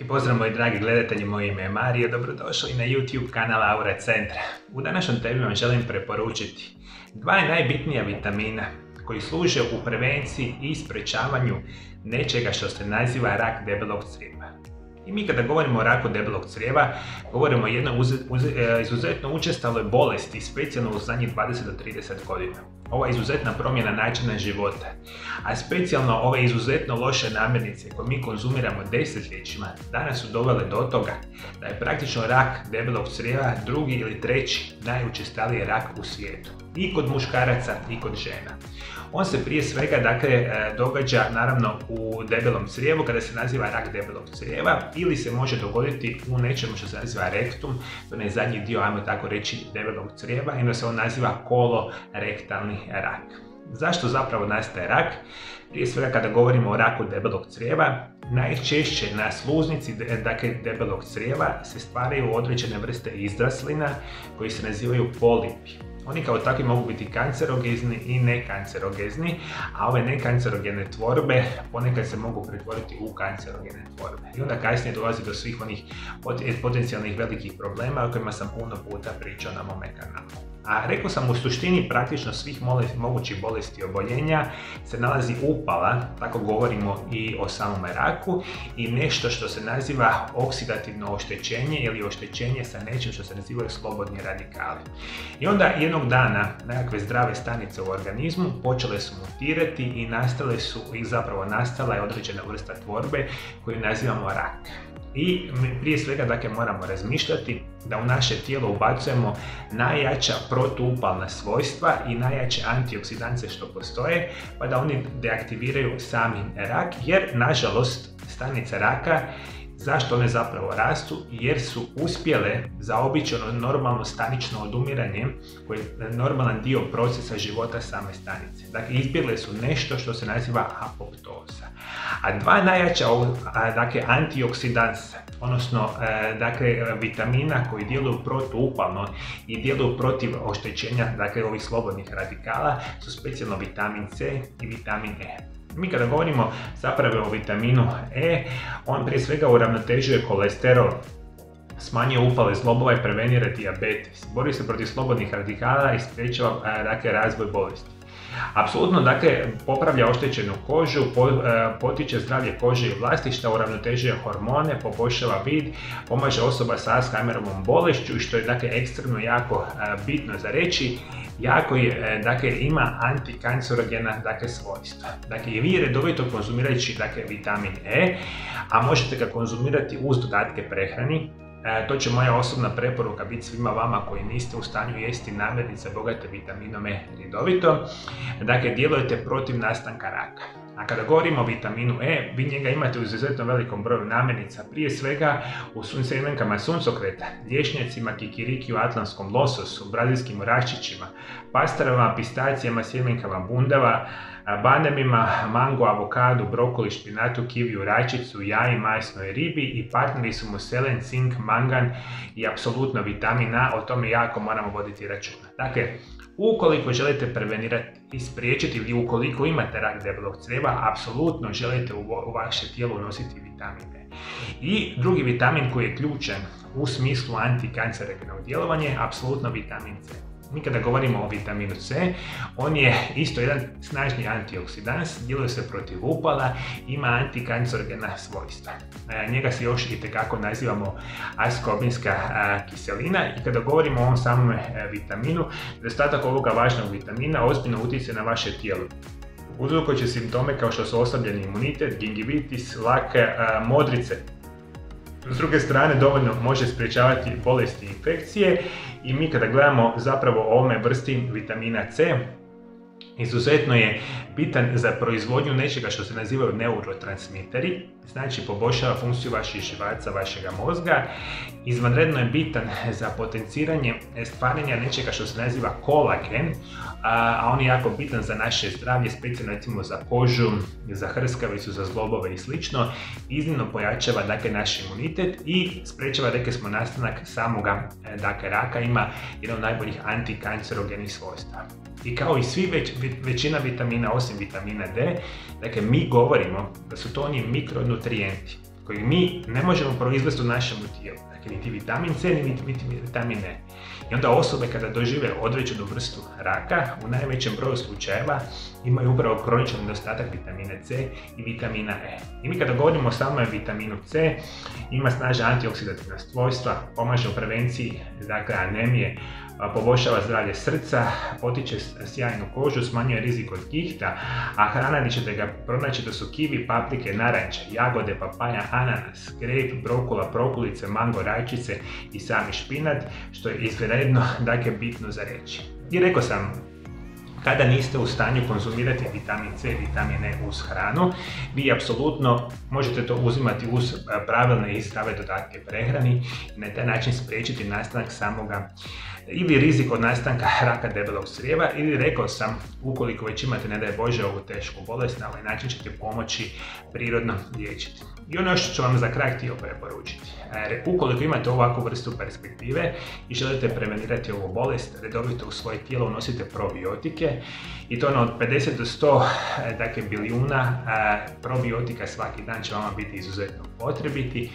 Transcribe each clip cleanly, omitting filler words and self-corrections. I pozdrav moji dragi gledatelji, moje ime je Mario, dobrodošli na YouTube kanal Aura centra. U današnjem tebi vam želim preporučiti dva najbitnija vitamina koji služe u prevenciji i sprečavanju nečega što se naziva rak debelog crijeva. I mi kada govorimo o raku debelog crijeva, govorimo o jednoj izuzetno učestaloj bolesti, specijalno u zadnjih 20 do 30 godina. Ovo je izuzetna promjena načina života, a specijalno ove izuzetno loše namirnice koje mi konzumiramo desetljećima, danas su dovele do toga da je praktično rak debelog crijeva drugi ili treći najučestaliji rak u svijetu. I kod muškaraca i kod žena. On se prije svega događa naravno u debelom crijevu kada se naziva rak debelog crijeva ili se može dogoditi u nečemu što se naziva rektum, to je zadnji dio, ajmo tako reći, debelog crijeva i onda se on naziva kolorektalni rak. Zašto zapravo nastaje rak? Prije svega kada govorimo o raku debelog crijeva, najčešće na sluznici debelog crijeva se stvaraju određene vrste izraslina koji se nazivaju polipi. Oni kao takvi mogu biti kancerogezni i nekancerogezni, a ove nekancerogene tvorbe ponekad se mogu pretvoriti u kancerogene tvorbe. I onda kasnije dolazi do svih onih potencijalnih velikih problema o kojima sam puno puta pričao na mome kanalu. A rekao sam, u suštini praktično svih mogućih bolesti i oboljenja se nalazi upala, tako govorimo i o samom raku, i nešto što se naziva oksidativno oštećenje ili oštećenje sa nečim što se nazivaju slobodni radikali. I onda jednog dana nekakve zdrave stanice u organizmu počele su mutirati i zapravo nastala je određena vrsta tvorbe koju nazivamo rak. I prije svega moramo razmišljati da u naše tijelo ubacujemo najjača protuupalna svojstva i najjače antioksidance što postoje, pa da oni deaktiviraju sami rak, jer nažalost stanice raka, zašto one zapravo rastu? Jer su uspjele zaobići ono normalno stanično odumiranje koji je normalan dio procesa života same stanice. Dakle, izbjegle su nešto što se naziva apoptoza. A dva najjača antioksidansa, odnosno vitamina koji djeluju protuupalno i djeluju protiv oštećenja ovih slobodnih radikala, su specijalno vitamin C i vitamin E. Mi kada govorimo zapravo o vitaminu E, on prije svega uravnotežuje kolesterol, smanjuje upale zglobova i prevenira dijabetes, bori se protiv slobodnih radikala i sprječava razvoj bolesti. Apsolutno, popravlja oštećenu kožu, potiče zdravlje kože i vlastišta, uravnotežuje hormone, poboljšava vid, pomaže osoba sa Sjögrenova bolešću i što je ekstremno jako bitno za reći, jako je, ima antikancerogena svojstva. Dakle, i vi redovito konzumirajući vitamin E, a možete ga konzumirati uz dodatke prehrani. To će moja osobna preporuka biti svima vama koji niste u stanju jesti namirnice bogate vitaminom E redovito. Dakle, djelujete protiv nastanka raka. A kada govorimo o vitaminu E, vi njega imate u izuzetno velikom broju namirnica, prije svega u sjemenkama suncokreta, lješnjacima, kikirikiju, atlantskom lososu, brazilskim oraščićima, pastarama, pistacijama, sjemenkama bundava, banemima, mango, avokadu, brokoli, špinatu, kiviju, rajčicu, jaji, masnoj ribi i partneri su mu selen, cink, mangan i apsolutno vitamin A, o tome jako moramo voditi računa. Dakle, ukoliko želite prevenirati i spriječiti ili ukoliko imate rak debelog crijeva, apsolutno želite u vaše tijelo unositi vitamin E. I drugi vitamin koji je ključan u smislu antikancerogenog djelovanja je apsolutno vitamin C. Mi kada govorimo o vitaminu C, on je isto jedan snažni antioksidans, djeluje se protiv upala, ima antikancerogena svojstva. Njega se još i tekako nazivamo askorbinska kiselina i kada govorimo o ovom samom vitaminu, nedostatak ovoga važnog vitamina ozbiljno utječe na vaše tijelo. Uzrokujući simptome kao što su oslabljeni imunitet, gingivitis, lak, modrice. S druge strane, dovoljno može sprječavati bolesti i infekcije i mi kada gledamo zapravo o ovome vrsti vitamina C, izuzetno je bitan za proizvodnju nečega što se nazivaju neurotransmiteri, znači poboljšava funkciju vaših živaca, vašega mozga. Izvanredno je bitan za potenciranje stvaranja nečega što se naziva kolagen, a on je jako bitan za naše zdravlje, specijalno recimo za kožu, za hrskavicu, za zglobove i sl. Iznimno pojačava naš imunitet i sprečava nastanak samoga raka, ima jedan od najboljih antikancerogenih svojstva. I kao i svi većina vitamina osim vitamina D, mi govorimo da su to oni mikronutrijenti koji mi ne možemo proizvesti u našem tijelu. Dakle, niti vitamin C, niti vitamin E. I onda osobe kada dožive određenu vrstu raka, u najvećem broju slučajeva imaju upravo kroničan nedostatak vitamina C i vitamina E. I mi kada govorimo samo o vitaminu C, ima snažna antioksidativna svojstva, pomaže u prevenciji, dakle, anemije, poboljšava zdravlje srca, potiče sjajnu kožu, smanjuje rizik od gihta, a hrana gdje ćete ga pronaći da su kivi, paprike, naranče, jagode, papaja, ananas, grejp, brokula, prokulice, mango, rajčice i sami špinat, što je izvanredno, dakle, bitno za reći. I rekao sam, kada niste u stanju konzumirati vitamin C i vitamin E uz hranu, vi apsolutno možete to uzimati uz pravilne i zdrave dodatke prehrani i na taj način spriječiti nastanak samoga ili rizik od nastanka raka debelog crijeva, ili rekao sam, ukoliko već imate, ne daj Bože, ovu tešku bolest, na ovaj način ćete pomoći prirodno liječiti. I ono što ću vam za kraj htio preporučiti. Ukoliko imate ovakvu vrstu perspektive i želite prevenirati ovu bolest, redovito u svoje tijelo unosite probiotike, i to ono od 50 do 100, dakle, bilijuna probiotika svaki dan će vama biti izuzetno potrebiti,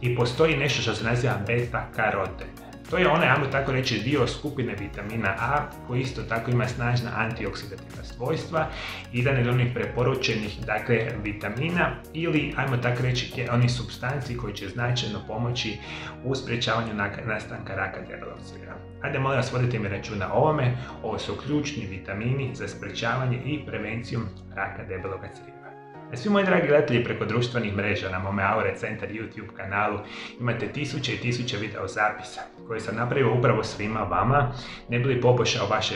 i postoji nešto što se naziva beta-karoten. To je onaj, ajmo tako reći, dio skupine vitamina A koji isto tako ima snažna antioksidativna svojstva, i jedan od onih preporučenih, dakle, vitamina, ili ajmo tako reći onih supstanci koji će značajno pomoći u sprječavanju nastanka raka debelog crijeva. Ajde, molim vas, vodite mi računa o ovome, ovo su ključni vitamini za sprječavanje i prevenciju raka debelog crijeva. Svi moji dragi gledatelji preko društvenih mreža na mome Aura centar YouTube kanalu imate tisuće i tisuće video zapisa koje sam napravio upravo svima vama, ne bili poboljšao vaše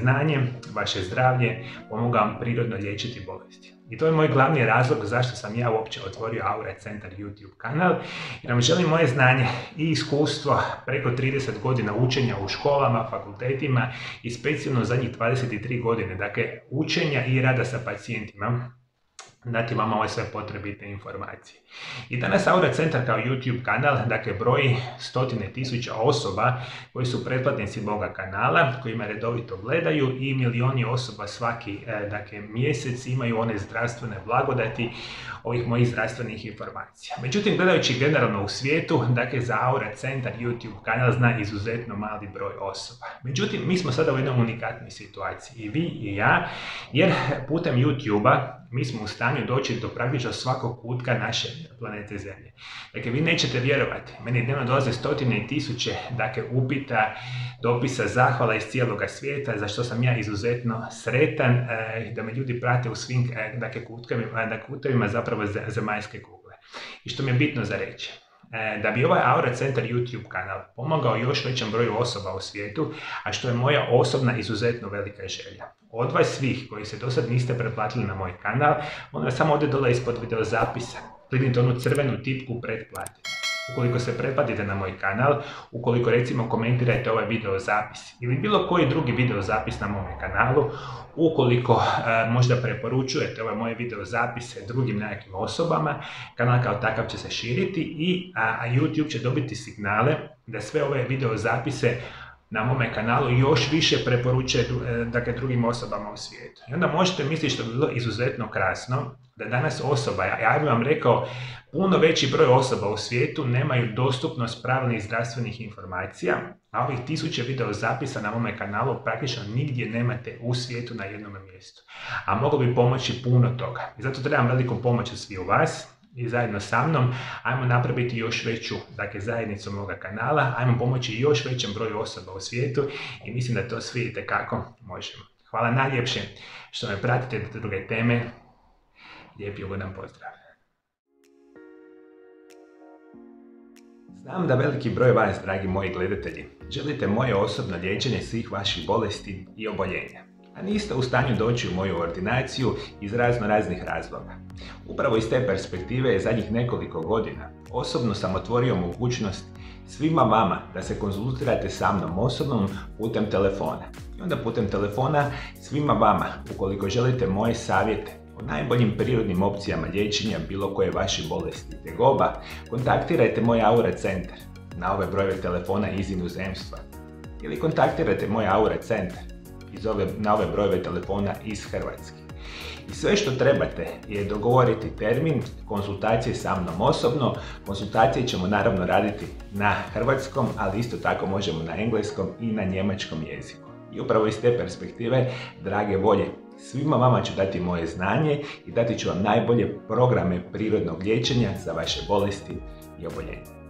znanje, vaše zdravlje, pomogao vam prirodno liječiti bolesti. I to je moj glavni razlog zašto sam ja uopće otvorio Aura centar YouTube kanal, jer vam želim moje znanje i iskustvo preko 30 godina učenja u školama, fakultetima i specijalno zadnjih 23 godine, dakle, učenja i rada sa pacijentima, dati vama ove sve potrebite informacije. I danas Aura centar kao YouTube kanal, dakle, broji stotine tisuća osoba koji su pretplatnici moga kanala, kojima redovito gledaju, i milioni osoba svaki, dakle, mjesec imaju one zdravstvene blagodati ovih mojih zdravstvenih informacija. Međutim, gledajući generalno u svijetu, dakle, za Aura centar YouTube kanal zna izuzetno mali broj osoba. Međutim, mi smo sada u jednom unikatnoj situaciji, i vi i ja, jer putem YouTube-a mi smo u stanju doći do praktično svakog kutka naše planete Zemlje. Dakle, vi nećete vjerovati, meni dnevno dolaze stotine i tisuće, dakle, upita, dopisa, zahvala iz cijeloga svijeta, za što sam ja izuzetno sretan da me ljudi prate u svim, dakle, kutovima zapravo zemaljske kugle. I što mi je bitno za reći, da bi ovaj Aura centar YouTube kanal pomogao još većem broju osoba u svijetu, a što je moja osobna izuzetno velika želja. Od vas svih koji se do sad niste pretplatili na moj kanal, onda samo ovdje dole ispod video zapisa kliknite onu crvenu tipku pretplati. Ukoliko se pretplatite na moj kanal, ukoliko, recimo, komentirajte ovaj video zapis ili bilo koji drugi video zapis na mome kanalu, ukoliko možda preporučujete ove moje video zapise drugim nekim osobama, kanal kao takav će se širiti, i YouTube će dobiti signale da sve ove video zapise na mome kanalu još više preporučuje, dakle, drugim osobama u svijetu. I onda možete misliti što je bilo izuzetno krasno, da danas osoba, ja bih vam rekao, puno veći broj osoba u svijetu nemaju dostupnost pravilnih zdravstvenih informacija, a ovih tisuće video zapisa na mome kanalu praktično nigdje nemate u svijetu na jednom mjestu. A moglo bi pomoći puno toga. I zato trebam veliku pomoć od sviju vas, i zajedno sa mnom ajmo napraviti još veću, dakle, zajednicu moga kanala, ajmo pomoći još većem broju osoba u svijetu, i mislim da to svi itekako možemo. Hvala najljepše što me pratite do druge teme. Lijep i ugodan pozdrav. Znam da veliki broj vas, dragi moji gledatelji, želite moje osobno liječenje svih vaših bolesti i oboljenja, a niste u stanju doći u moju ordinaciju iz raznoraznih razloga. Upravo iz te perspektive je zadnjih nekoliko godina osobno sam otvorio mogućnost svima vama da se konzultirate sa mnom osobno putem telefona. I onda putem telefona svima vama, ukoliko želite moje savjete o najboljim prirodnim opcijama liječenja bilo koje vaše bolesti i tegoba, kontaktirajte moj Aura centar na ove brojeve telefona iz inozemstva, ili kontaktirajte moj Aura centar na ove brojeve telefona iz Hrvatske. I sve što trebate je dogovoriti termin konsultacije sa mnom osobno. Konsultacije ćemo naravno raditi na hrvatskom, ali isto tako možemo na engleskom i na njemačkom jeziku. I upravo iz te perspektive, drage volje, svima vama ću dati moje znanje i dati ću vam najbolje programe prirodnog liječenja za vaše bolesti i oboljenja.